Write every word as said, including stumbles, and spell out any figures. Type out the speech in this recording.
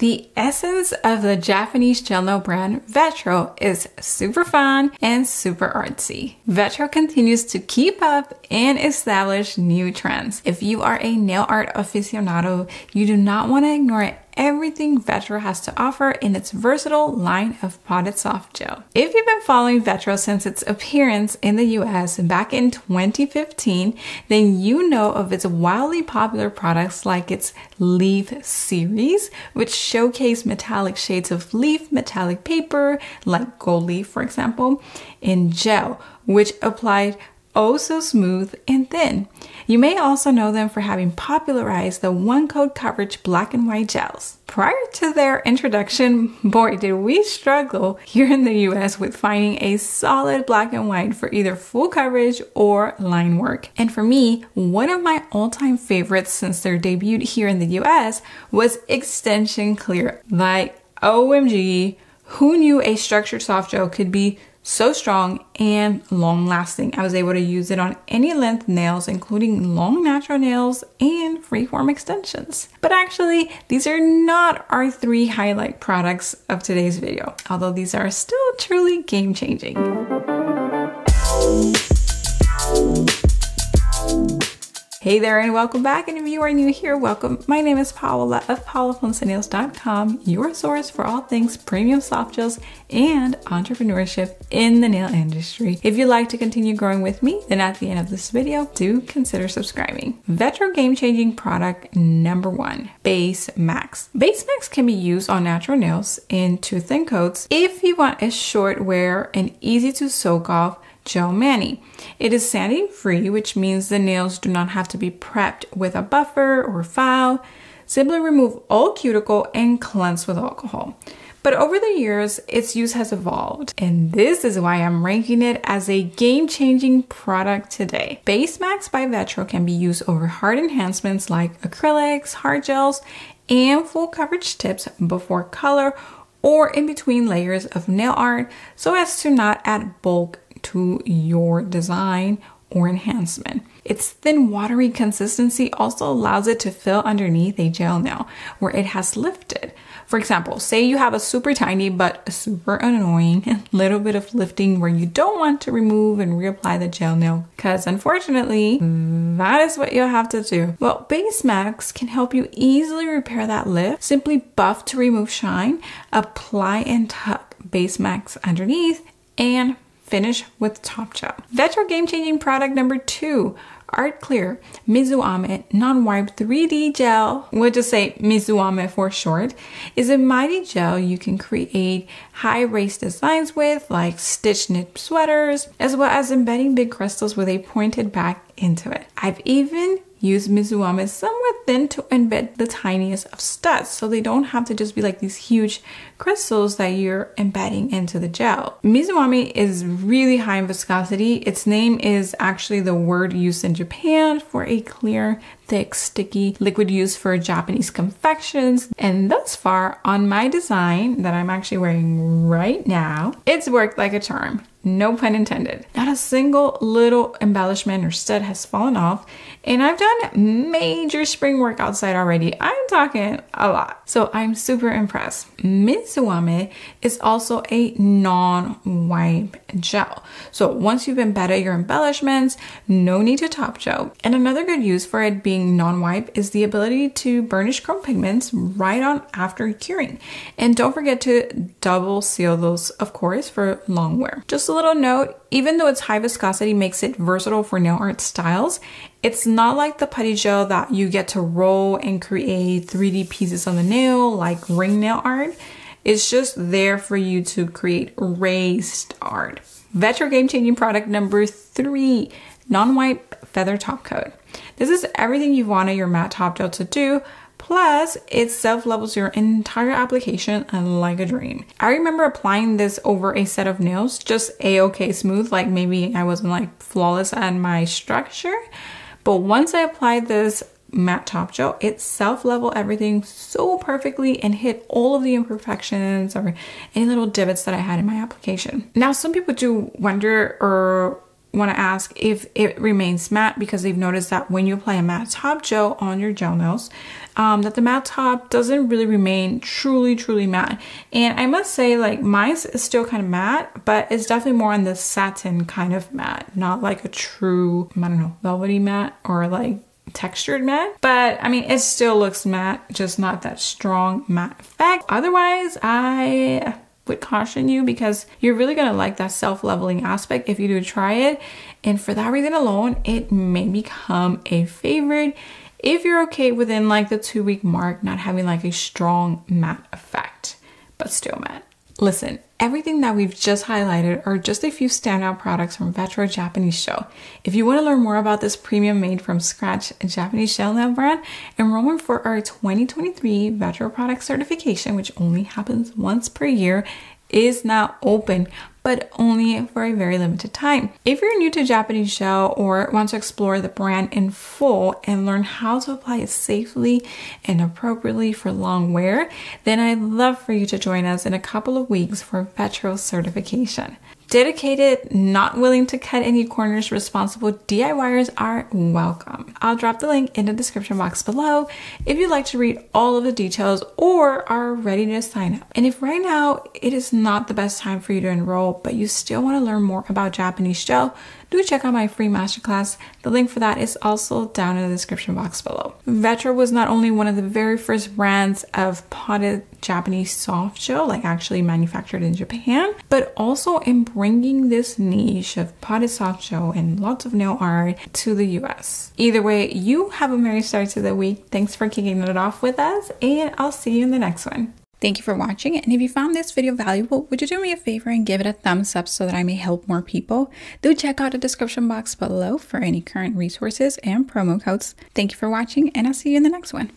The essence of the Japanese gel nail brand Vetro is super fun and super artsy. Vetro continues to keep up and establish new trends. If you are a nail art aficionado, you do not want to ignore it. Everything Vetro has to offer in its versatile line of potted soft gel. If you've been following Vetro since its appearance in the U S back in twenty fifteen, then you know of its wildly popular products like its Leaf series, which showcase metallic shades of leaf metallic paper, like gold leaf for example, in gel, which applied oh so smooth and thin. You may also know them for having popularized the one coat coverage black and white gels. Prior to their introduction, boy did we struggle here in the U S with finding a solid black and white for either full coverage or line work. And for me, one of my all-time favorites since their debut here in the U S was Extension Clear. Like, O M G, who knew a structured soft gel could be so strong and long lasting? I was able to use it on any length nails, including long natural nails and freeform extensions. But actually, these are not our three highlight products of today's video, although these are still truly game changing. Hey there and welcome back, and if you are new here, welcome. My name is Paola of paola ponce nails dot com, your source for all things premium soft gels and entrepreneurship in the nail industry. If you'd like to continue growing with me, then at the end of this video, do consider subscribing. Vetro game-changing product number one, Base Max. Base Max can be used on natural nails in two thin coats if you want a short wear and easy to soak off gel mani. It is sanding free, which means the nails do not have to be prepped with a buffer or file. Simply remove all cuticle and cleanse with alcohol. But over the years, its use has evolved, and this is why I'm ranking it as a game-changing product today. Base Max by Vetro can be used over hard enhancements like acrylics, hard gels, and full coverage tips before color or in between layers of nail art, so as to not add bulk to your design or enhancement. Its thin, watery consistency also allows it to fill underneath a gel nail where it has lifted. For example, say you have a super tiny but super annoying little bit of lifting where you don't want to remove and reapply the gel nail, because unfortunately, that is what you'll have to do. Well, Base Max can help you easily repair that lift. Simply buff to remove shine, apply and tuck Base Max underneath, and finish with top gel. Vetro game-changing product number two, Art Clear Mizuame Non Wipe three D Gel, we'll just say Mizuame for short, is a mighty gel you can create high race designs with, like stitch knit sweaters, as well as embedding big crystals with a pointed back into it. I've even use Mizuame somewhat thin to embed the tiniest of studs, so they don't have to just be like these huge crystals that you're embedding into the gel. Mizuame is really high in viscosity. Its name is actually the word used in Japan for a clear, thick, sticky liquid used for Japanese confections. And thus far on my design that I'm actually wearing right now, it's worked like a charm. No pun intended. Not a single little embellishment or stud has fallen off, and I've done major spring work outside already. I'm talking a lot. So I'm super impressed. Mizuame is also a non-wipe gel. So once you've embedded your embellishments, no need to top gel. And another good use for it being non-wipe is the ability to burnish chrome pigments right on after curing. And don't forget to double seal those, of course, for long wear. Just a little note, even though its high viscosity makes it versatile for nail art styles, it's not like the putty gel that you get to roll and create three D pieces on the nail like ring nail art. It's just there for you to create raised art. Vetro game-changing product number three, non-wipe feather top coat. This is everything you wanted your matte top gel to do. Plus, it self-levels your entire application like a dream. I remember applying this over a set of nails, just a-okay smooth, like maybe I wasn't like flawless at my structure. But once I applied this matte top gel, it self-leveled everything so perfectly and hit all of the imperfections or any little divots that I had in my application. Now, some people do wonder or want to ask if it remains matte, because they've noticed that when you apply a matte top gel on your gel nails, um, that the matte top doesn't really remain truly, truly matte. And I must say, like, mine is still kind of matte, but it's definitely more on the satin kind of matte, not like a true, I don't know, velvety matte or like textured matte. But I mean, it still looks matte, just not that strong matte effect. Otherwise, I would caution you, because you're really gonna like that self-leveling aspect if you do try it. And for that reason alone, it may become a favorite if you're okay within like the two week mark, not having like a strong matte effect, but still matte. Listen, everything that we've just highlighted are just a few standout products from Vetro Japanese Shell. If you want to learn more about this premium made from scratch Japanese shell nail brand, enroll in for our twenty twenty-three Vetro product certification, which only happens once per year, is now open, but only for a very limited time. If you're new to Japanese shell or want to explore the brand in full and learn how to apply it safely and appropriately for long wear, then I'd love for you to join us in a couple of weeks for Vetro certification. Dedicated, not willing to cut any corners, responsible D I Y ers are welcome. I'll drop the link in the description box below if you'd like to read all of the details or are ready to sign up. And if right now it is not the best time for you to enroll, but you still want to learn more about Japanese shell, do check out my free masterclass. The link for that is also down in the description box below. Vetro was not only one of the very first brands of potted Japanese soft shell, like actually manufactured in Japan, but also in bringing this niche of potted soft shell and lots of nail art to the U S. Either way, you have a merry start to the week. Thanks for kicking it off with us, and I'll see you in the next one. Thank you for watching, and if you found this video valuable, would you do me a favor and give it a thumbs up so that I may help more people? Do check out the description box below for any current resources and promo codes. Thank you for watching, and I'll see you in the next one.